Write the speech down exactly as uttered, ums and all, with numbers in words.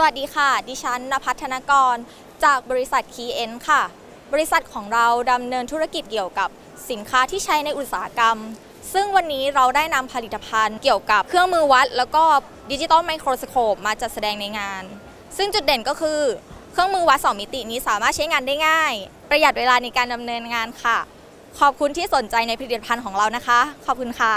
สวัสดีค่ะดิฉันณภัทร ธนกรจากบริษัท คี เอ็น ค่ะบริษัทของเราดำเนินธุรกิจเกี่ยวกับสินค้าที่ใช้ในอุตสาหกรรมซึ่งวันนี้เราได้นำผลิตภัณฑ์เกี่ยวกับเครื่องมือวัดแล้วก็ดิจิตอลไมโครสโคปมาจัดแสดงในงานซึ่งจุดเด่นก็คือเครื่องมือวัดสองมิตินี้สามารถใช้งานได้ง่ายประหยัดเวลาในการดำเนินงานค่ะขอบคุณที่สนใจในผลิตภัณฑ์ของเรานะคะขอบคุณค่ะ